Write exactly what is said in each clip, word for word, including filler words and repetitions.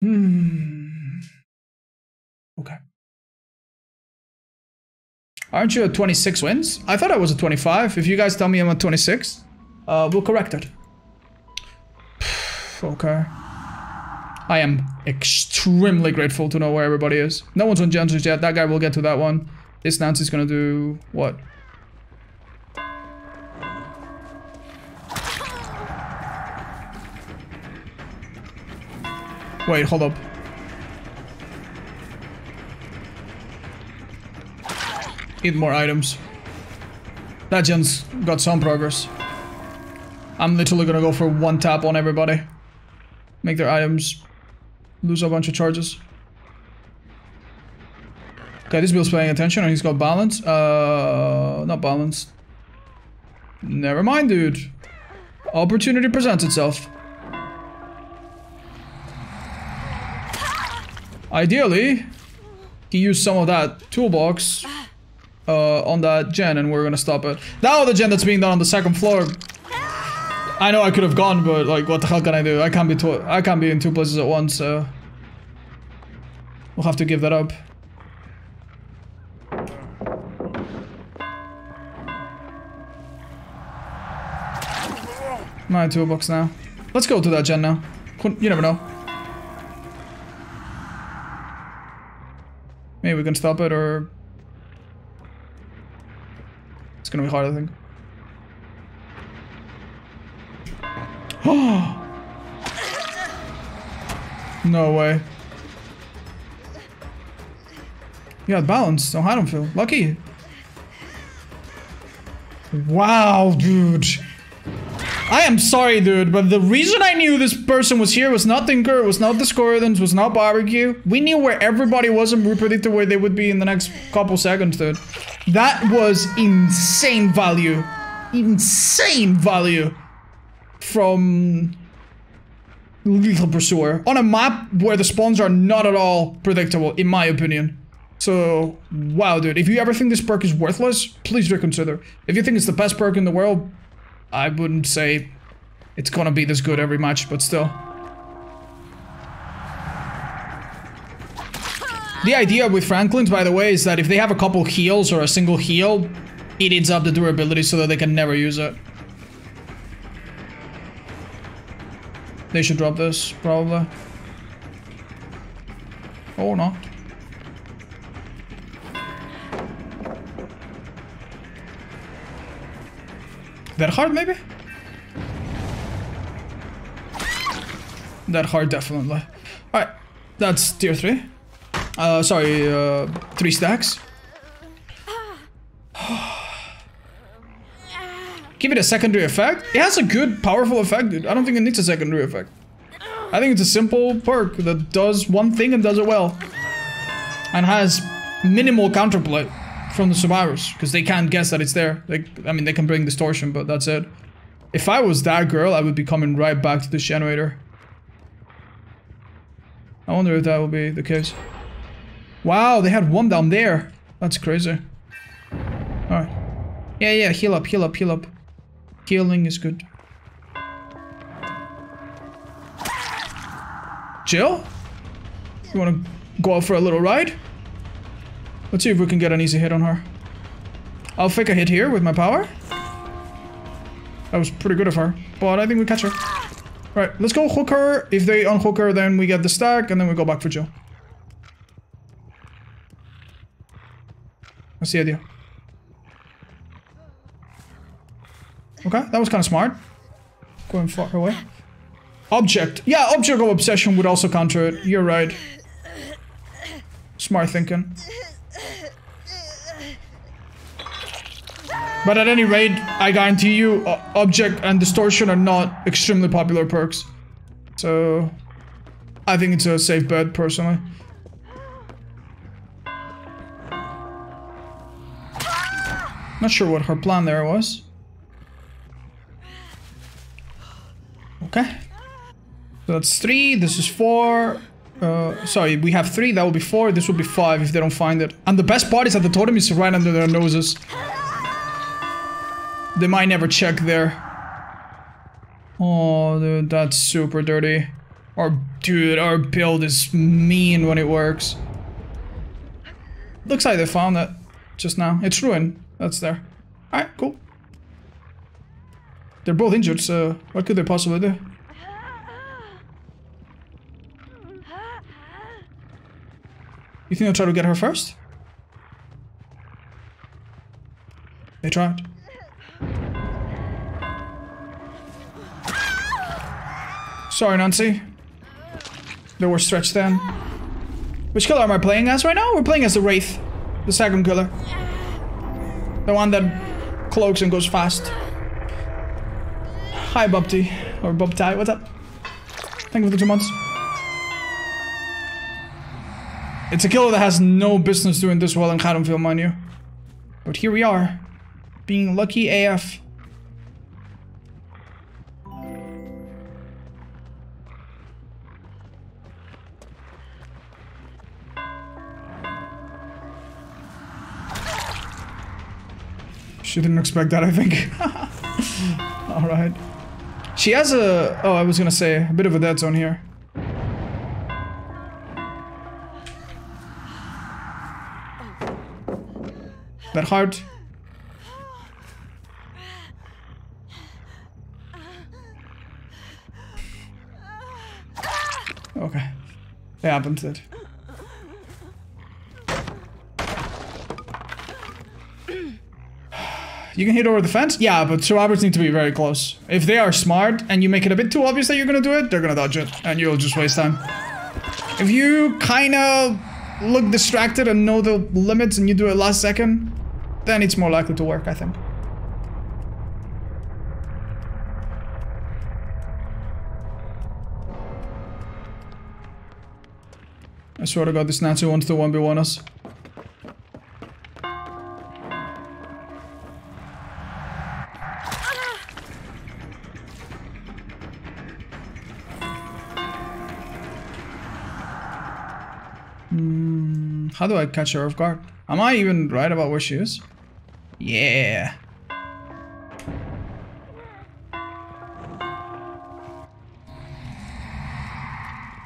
Hmm. Okay. Aren't you at twenty-six wins? I thought I was at twenty-five. If you guys tell me I'm at twenty-six, uh, we'll correct it. Okay. I am extremely grateful to know where everybody is. No one's on Genji yet. That guy will get to that one. This Nancy's gonna do what? Wait, hold up. Eat more items. That gen's got some progress. I'm literally gonna go for one tap on everybody. Make their items lose a bunch of charges. Okay, this build's paying attention and he's got balance. Uh, not balance. Never mind, dude. Opportunity presents itself. Ideally, he used some of that toolbox uh, on that gen and we're gonna stop it. Now the gen that's being done on the second floor. I know I could have gone, but like, what the hell can I do? I can't be tw I can't be in two places at once, so we'll have to give that up. My toolbox now. Let's go to that gen now. You never know. Maybe we can stop it, or it's gonna be hard, I think. No way. You got balance on Haddonfield. Lucky. Wow, dude. I am sorry, dude, but the reason I knew this person was here was not Tinker, was not Discordance, was not Barbecue. We knew where everybody was and we predicted where they would be in the next couple seconds, dude. That was insane value. Insane value from Lethal Pursuer on a map where the spawns are not at all predictable, in my opinion. So, wow, dude. If you ever think this perk is worthless, please reconsider. If you think it's the best perk in the world, I wouldn't say it's gonna be this good every match, but still. The idea with Franklin's, by the way, is that if they have a couple heals or a single heal, it eats up the durability so that they can never use it. They should drop this, probably. Or not. That hard, maybe? That hard, definitely. Alright, that's tier three. Uh, sorry, uh, three stacks. Give it a secondary effect? It has a good, powerful effect, dude. I don't think it needs a secondary effect. I think it's a simple perk that does one thing and does it well. And has minimal counterplay from the survivors, because they can't guess that it's there. Like, I mean, they can bring distortion, but that's it. If I was that girl, I would be coming right back to this generator. I wonder if that will be the case. Wow, they had one down there. That's crazy. Alright. Yeah, yeah, heal up, heal up, heal up. Healing is good. Jill? You wanna go out for a little ride? Let's see if we can get an easy hit on her. I'll fake a hit here with my power. That was pretty good of her, but I think we catch her. Right, let's go hook her. If they unhook her, then we get the stack, and then we go back for Jill. That's the idea. Okay, that was kind of smart. Going far away. Object. Yeah, Object of Obsession would also counter it. You're right. Smart thinking. But at any rate, I guarantee you, uh, Object and Distortion are not extremely popular perks. So, I think it's a safe bet, personally. Not sure what her plan there was. Okay. So that's three, this is four. Uh, sorry, we have three, that will be four, this will be five if they don't find it. And the best part is that the totem is right under their noses. They might never check there. Oh, dude, that's super dirty. Or, dude, our build is mean when it works. Looks like they found it just now. It's Ruin. That's there. Alright, cool. They're both injured, so what could they possibly do? You think they'll try to get her first? They tried. Sorry, Nancy. They were stretched then. Which killer am I playing as right now? We're playing as the Wraith. The second killer. The one that cloaks and goes fast. Hi, Bubty. Or Bubty, what's up? Thank you for the two months. It's a killer that has no business doing this well in Haddonfield, mind you. But here we are. Being lucky A F. She didn't expect that, I think. Alright. She has a... Oh, I was gonna say, a bit of a dead zone here. That heart. Okay. It happens, it. You can hit over the fence? Yeah, but survivors need to be very close. If they are smart and you make it a bit too obvious that you're gonna do it, they're gonna dodge it and you'll just waste time. If you kinda look distracted and know the limits and you do it last second, then it's more likely to work, I think. I swear to God, this Nancy wants to one v one us. How do I catch her off guard? Am I even right about where she is? Yeah.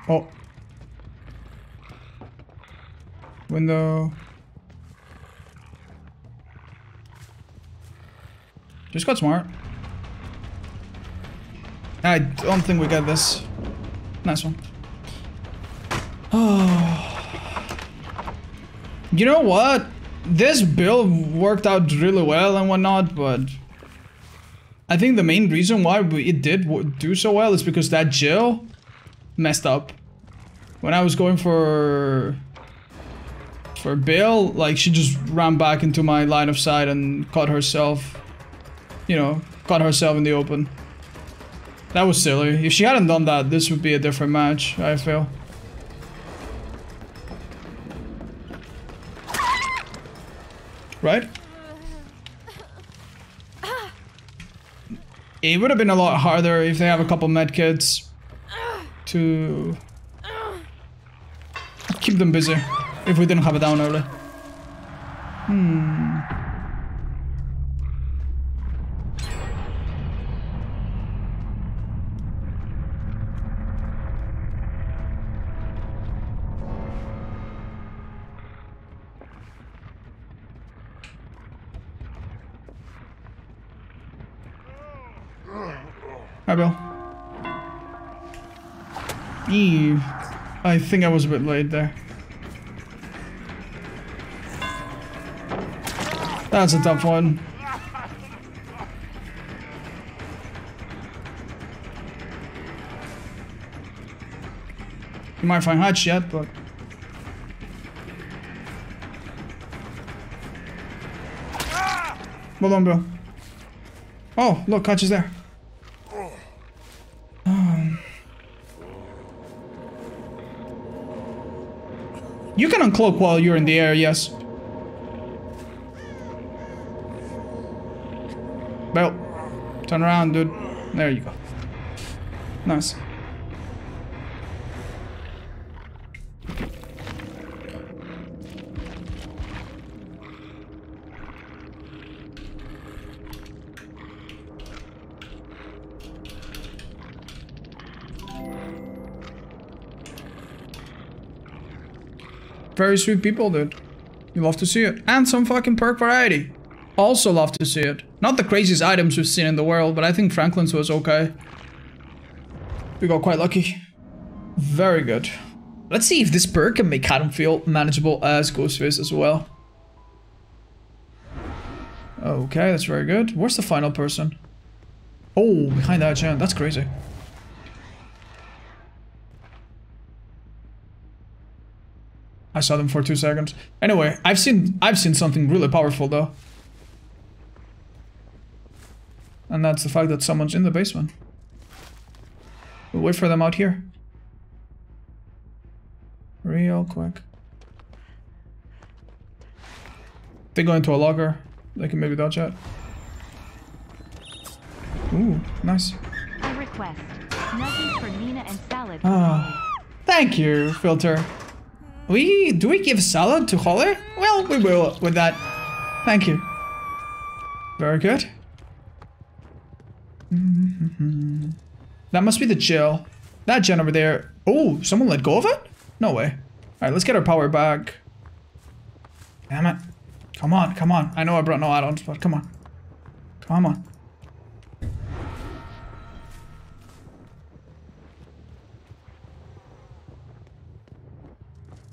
Oh. Window. Just got smart. I don't think we got this. Nice one. Oh. You know what? This build worked out really well and whatnot, but I think the main reason why we, it did w do so well is because that Jill messed up. When I was going for for Bill, like she just ran back into my line of sight and caught herself, you know, caught herself in the open. That was silly. If she hadn't done that, this would be a different match, I feel. Right? It would have been a lot harder if they have a couple medkits to keep them busy if we didn't have it down early. Hmm. Hi, Bill. Eve. I think I was a bit late there. That's a tough one. You might find hot yet, but... Hold on, Bill. Oh, look, Hutch is there. You can uncloak while you're in the air, yes. Bell. Turn around, dude. There you go. Nice. Very sweet people, dude. You love to see it. And some fucking perk variety. Also love to see it. Not the craziest items we've seen in the world, but I think Franklin's was okay. We got quite lucky. Very good. Let's see if this perk can make Haddonfield manageable as Ghostface as well. Okay, that's very good. Where's the final person? Oh, behind that giant. That's crazy. I saw them for two seconds. Anyway, I've seen I've seen something really powerful though. And that's the fact that someone's in the basement. We'll wait for them out here. Real quick. They go into a locker. They can maybe dodge that. Ooh, nice. A request. Nothing for Nina and Salad. Ah, thank you, Filter. We do we give Salad to Holler? Well, we will with that. Thank you. Very good. Mm-hmm. That must be the jail. That gen over there. Oh, someone let go of it? No way. Alright, let's get our power back. Damn it. Come on, come on. I know I brought no add-ons, but come on. Come on.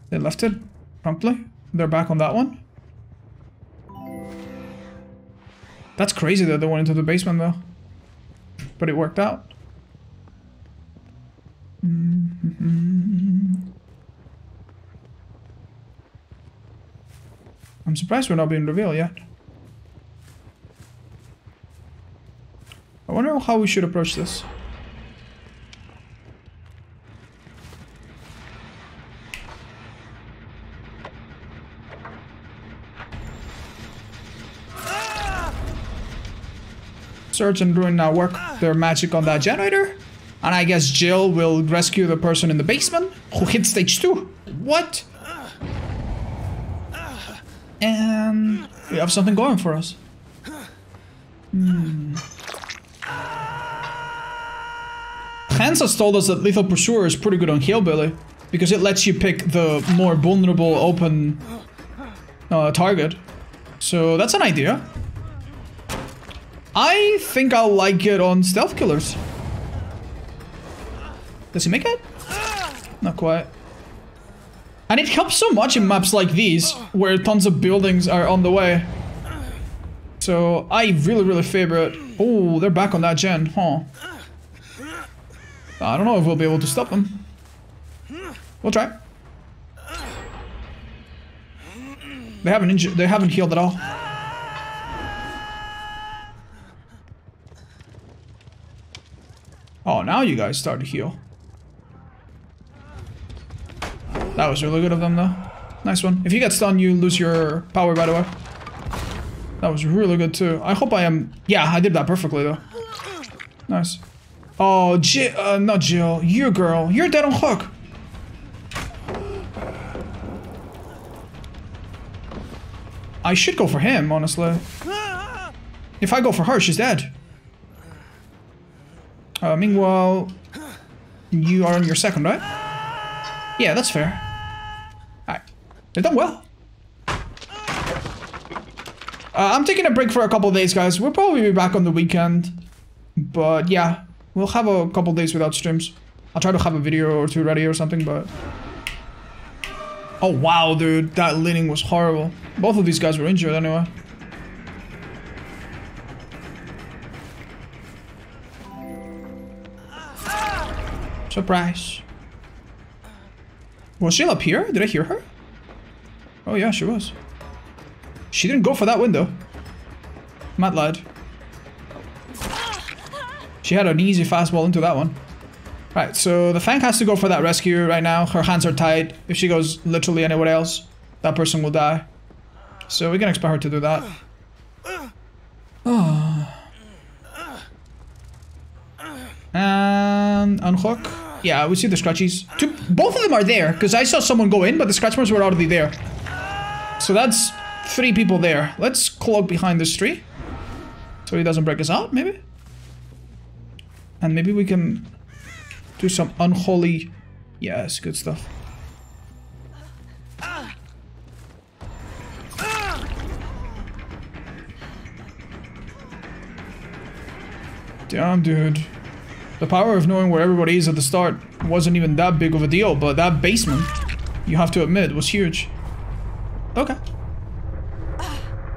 They left it promptly. They're back on that one. That's crazy that they went into the basement though. But it worked out. Mm-hmm. I'm surprised we're not being revealed yet. I wonder how we should approach this. Search and Ruin now work their magic on that generator. And I guess Jill will rescue the person in the basement who hit stage two. What? And we have something going for us. Hmm. Hansa told us that Lethal Pursuer is pretty good on Hillbilly because it lets you pick the more vulnerable open uh, target. So that's an idea. I think I'll like it on stealth killers. Does he make it? Not quite. And it helps so much in maps like these, where tons of buildings are on the way. So I really, really favor it. Oh, they're back on that gen, huh? I don't know if we'll be able to stop them. We'll try. They haven't injured. They haven't healed at all. Oh, now you guys start to heal. That was really good of them, though. Nice one. If you get stunned, you lose your power, by the way. That was really good, too. I hope I am... Yeah, I did that perfectly, though. Nice. Oh, Jill... Uh, not Jill. You, girl. You're dead on hook. I should go for him, honestly. If I go for her, she's dead. Uh, meanwhile, you are on your second, right? Yeah, that's fair. Alright. They've done well. Uh, I'm taking a break for a couple of days, guys. We'll probably be back on the weekend. But yeah, we'll have a couple of days without streams. I'll try to have a video or two ready or something, but... Oh, wow, dude. That leaning was horrible. Both of these guys were injured anyway. Surprise. Was she up here? Did I hear her? Oh yeah, she was. She didn't go for that window. Mad lad. She had an easy fastball into that one. Right, so the Fang has to go for that rescue right now. Her hands are tied. If she goes literally anywhere else, that person will die. So we can expect her to do that. Oh. And unhook. Yeah, we see the scratchies. Two, both of them are there, because I saw someone go in, but the scratch marks were already there. So that's three people there. Let's clog behind this tree, so he doesn't break us out, maybe? And maybe we can do some unholy... Yes, good stuff. Damn, dude. The power of knowing where everybody is at the start wasn't even that big of a deal, but that basement, you have to admit, was huge. Okay.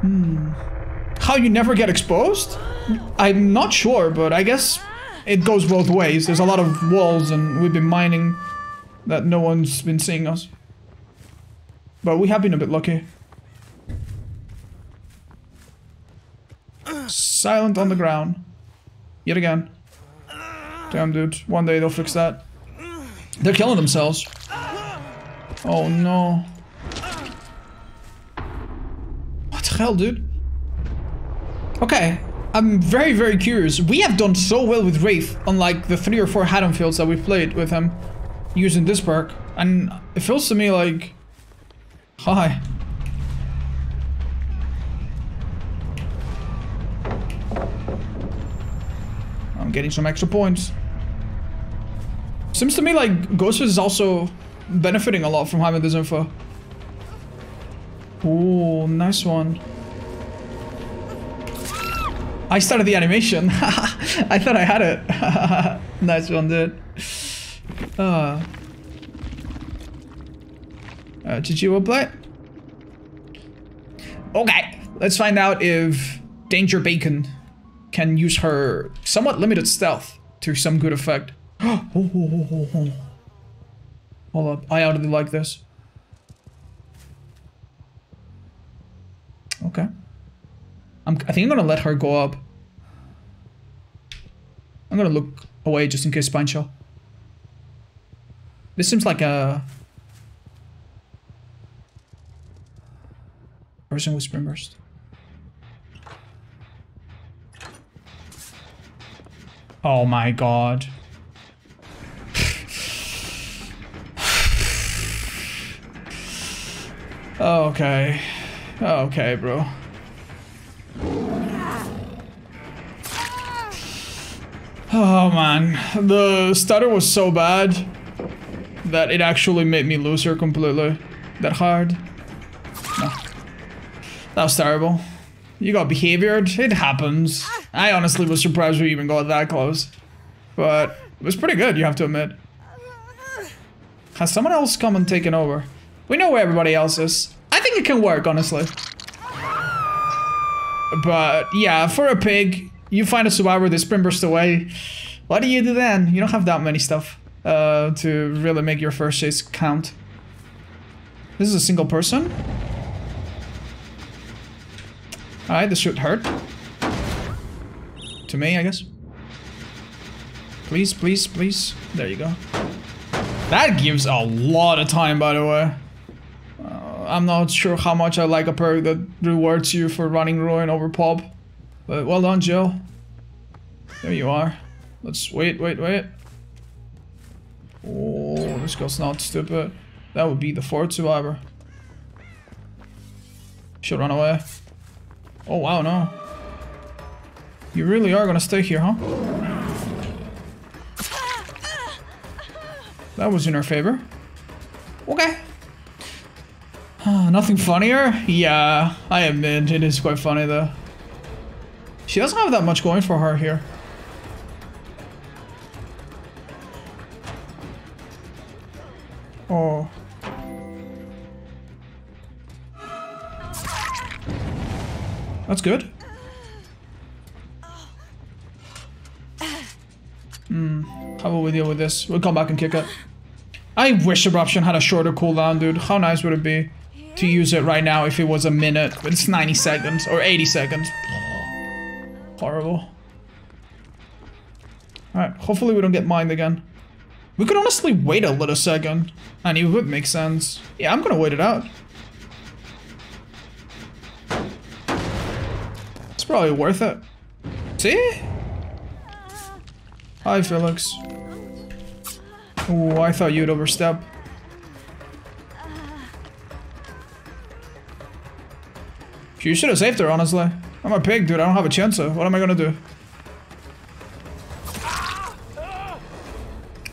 Hmm. How you never get exposed? I'm not sure, but I guess it goes both ways. There's a lot of walls and we've been mining that no one's been seeing us. But we have been a bit lucky. Silent on the ground. Yet again. Damn, dude. One day they'll fix that. They're killing themselves. Oh, no. What the hell, dude? Okay. I'm very, very curious. We have done so well with Wraith, unlike the three or four Haddonfields that we've played with him using this perk. And it feels to me like... Hi. I'm getting some extra points. Seems to me like Ghostface is also benefiting a lot from having this info. Ooh, nice one. I started the animation. I thought I had it. Nice one, dude. Uh, uh, G G will play. Okay, let's find out if Danger Bacon can use her somewhat limited stealth to some good effect. Oh, oh, oh, oh, oh. Hold up, I already like this. Okay. I'm, I think I'm gonna let her go up. I'm gonna look away just in case Spine Shell. This seems like a... person with Spring Burst. Oh my god. Okay. Okay, bro. Oh man, the stutter was so bad that it actually made me lose her completely. That hard? No. That was terrible. You got behaviored. It happens. I honestly was surprised we even got that close. But it was pretty good, you have to admit. Has someone else come and taken over? We know where everybody else is. I think it can work, honestly. But yeah, for a pig, you find a survivor, they Spring Burst away. What do you do then? You don't have that many stuff uh, to really make your first chase count. This is a single person. Alright, this should hurt. To me, I guess. Please, please, please. There you go. That gives a lot of time, by the way. Uh, I'm not sure how much I like a perk that rewards you for running Ruin over Pop. But well done, Jill. There you are. Let's wait, wait, wait. Oh, this girl's not stupid. That would be the fourth survivor. She'll run away. Oh, wow, no. You really are gonna stay here, huh? That was in our favor. Okay. Uh, nothing funnier? Yeah, I admit it is quite funny, though. She doesn't have that much going for her here. Oh. That's good. Hmm. How will we deal with this? We'll come back and kick it. I wish Eruption had a shorter cooldown, dude. How nice would it be to use it right now if it was a minute? But it's ninety seconds or eighty seconds. Horrible. Alright, hopefully we don't get mined again. We could honestly wait a little second, and it would make sense. Yeah, I'm gonna wait it out. It's probably worth it. See? Hi, Felix. Oh, I thought you'd overstep. You should have saved her, honestly. I'm a pig, dude. I don't have a chance, so what am I gonna do?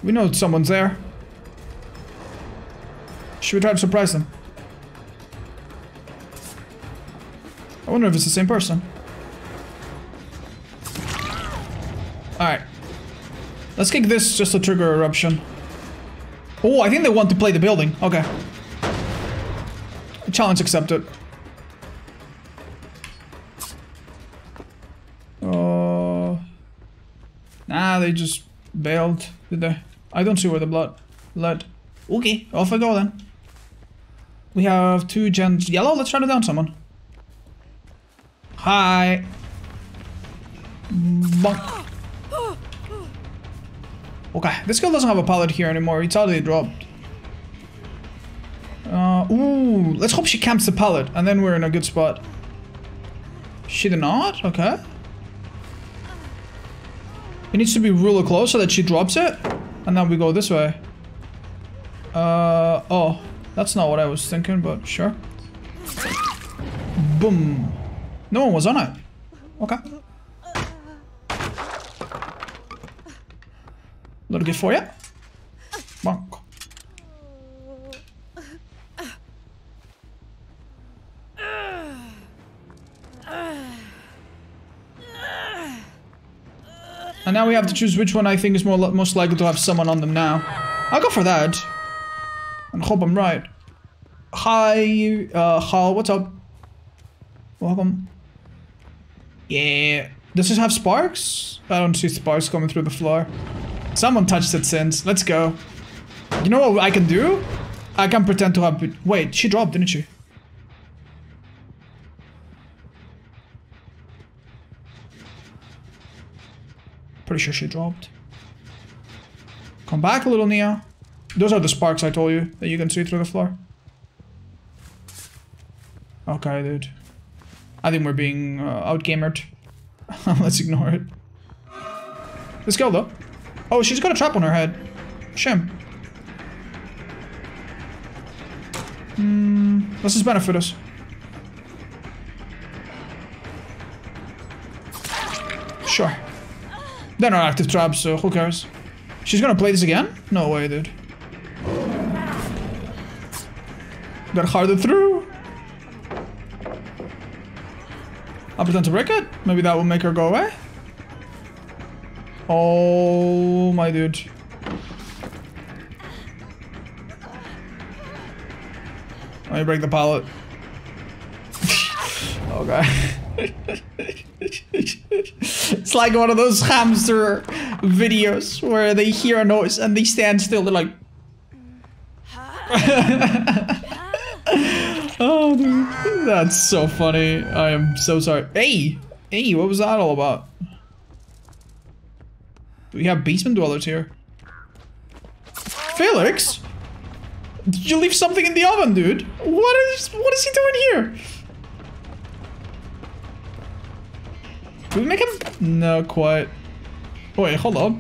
We know someone's there. Should we try to surprise them? I wonder if it's the same person. Let's kick this just to trigger Eruption. Oh, I think they want to play the building. Okay. Challenge accepted. Oh. Uh, nah, they just bailed, did they? I don't see where the blood led. Okay, off I go then. We have two gens. Yellow, let's try to down someone. Hi. Bonk. Okay, this guy doesn't have a pallet here anymore. It's already dropped. Uh, ooh, let's hope she camps the pallet, and then we're in a good spot. She did not? Okay. It needs to be really close so that she drops it. And then we go this way. Uh, oh, that's not what I was thinking, but sure. Boom. No one was on it. Okay. Little gift for you. Bonk. And now we have to choose which one I think is more most likely to have someone on them now. I'll go for that. And hope I'm right. Hi, uh, Hal, what's up? Welcome. Yeah. Does this have sparks? I don't see sparks coming through the floor. Someone touched it since. Let's go. You know what I can do? I can pretend to have... Wait, she dropped, didn't she? Pretty sure she dropped. Come back, little Nia. Those are the sparks I told you that you can see through the floor. Okay, dude. I think we're being uh, outgamered. Let's ignore it. Let's go, though. Oh, she's got a trap on her head. Shame. Hmm. This is benefit us. Sure. They're not active traps, so who cares? She's gonna play this again? No way, dude. Got harder through. I'll pretend to break it. Maybe that will make her go away. Oh, my dude. Let me break the pallet. Okay. It's like one of those hamster videos where they hear a noise and they stand still. They're like... Oh, dude. That's so funny. I am so sorry. Hey! Hey, what was that all about? Do we have basement dwellers here? Felix? Did you leave something in the oven, dude? What is what is he doing here? Do we make him? No, quite. Wait, hold up.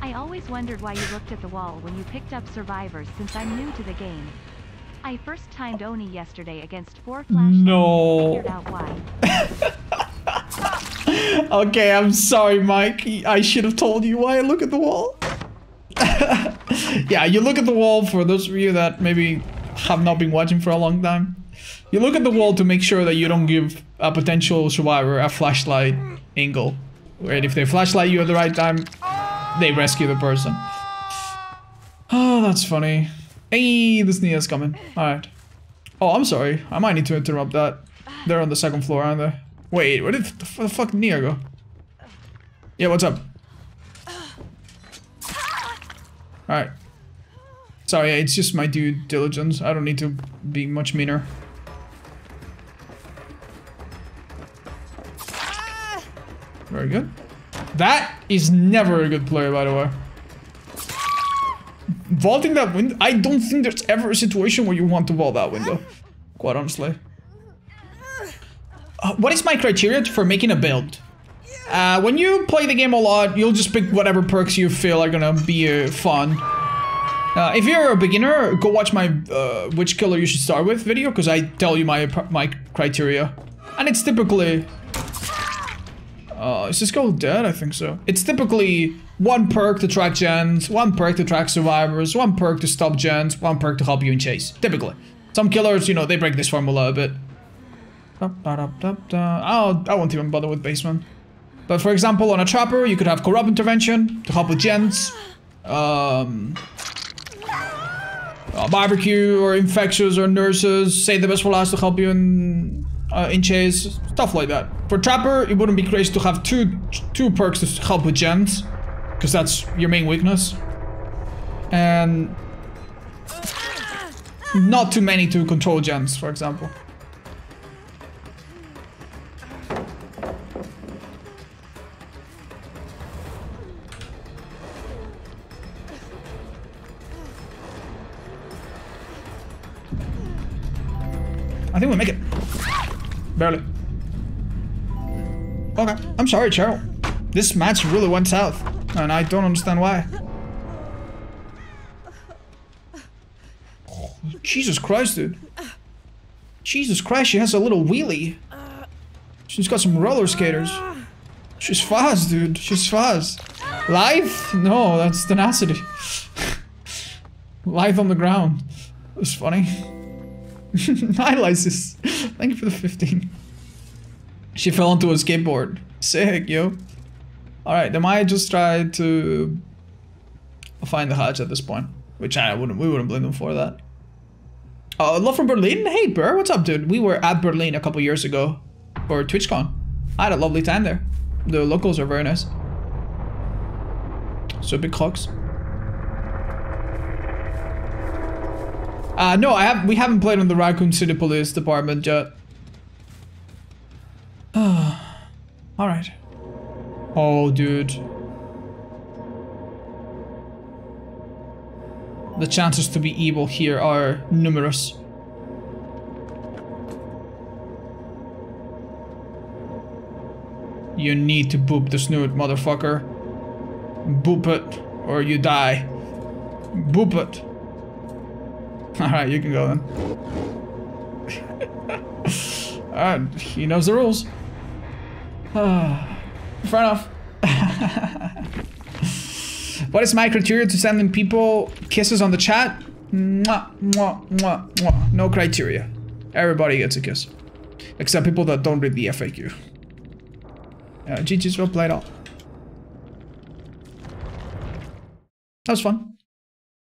I always wondered why you looked at the wall when you picked up survivors since I'm new to the game. I first timed Oni yesterday against four flash. No. And figured out why. Okay, I'm sorry, Mike. I should have told you why I look at the wall. Yeah, you look at the wall, for those of you that maybe have not been watching for a long time. You look at the wall to make sure that you don't give a potential survivor a flashlight angle. And if they flashlight you at the right time, they rescue the person. Oh, that's funny. Hey, this Nia's coming. Alright. Oh, I'm sorry. I might need to interrupt that. They're on the second floor, aren't they? Wait, where did the fuck Nia go? Yeah, what's up? Alright. Sorry, it's just my due diligence. I don't need to be much meaner. Very good. That is never a good play, by the way. Vaulting that window? I don't think there's ever a situation where you want to vault that window. Quite honestly. What is my criteria for making a build? Uh, when you play the game a lot, you'll just pick whatever perks you feel are gonna be uh, fun. Uh, if you're a beginner, go watch my uh, Which Killer You Should Start With video, because I tell you my my criteria. And it's typically... Uh, is this girl dead? I think so. It's typically one perk to track gens, one perk to track survivors, one perk to stop gens, one perk to help you in chase. Typically. Some killers, you know, they break this formula a bit. Oh, I won't even bother with basement. But for example, on a Trapper, you could have Corrupt Intervention to help with gens. Um, uh, barbecue or Infectious or Nurses, Save the Best for Last to help you in uh, in Chase, stuff like that. For Trapper, it wouldn't be crazy to have two, two perks to help with gens, because that's your main weakness. And not too many to control gens, for example. I think we make it. Barely. Okay. I'm sorry, Cheryl. This match really went south, and I don't understand why. Oh, Jesus Christ, dude. Jesus Christ, she has a little wheelie. She's got some roller skaters. She's fast, dude. She's fast. Life? No, that's tenacity. Life on the ground. It was funny. Nylysis, thank you for the fifteen. She fell into a skateboard. Sick, yo. Alright, then I just try to find the Hodge at this point. Which I wouldn't, we wouldn't blame them for that. Uh, love from Berlin? Hey, Burr, what's up, dude? We were at Berlin a couple years ago for TwitchCon. I had a lovely time there. The locals are very nice. So big clocks. Uh, no, I have, we haven't played on the Raccoon City Police Department yet. Uh, Alright. Oh, dude. The chances to be evil here are numerous. You need to boop the snoot, motherfucker. Boop it, or you die. Boop it. Alright, you can go then. Alright, he knows the rules. Fair enough. What is my criteria to sending people kisses on the chat? Mwah, mwah, mwah, mwah. No criteria. Everybody gets a kiss. Except people that don't read the F A Q. Uh, G G's well played out. That was fun.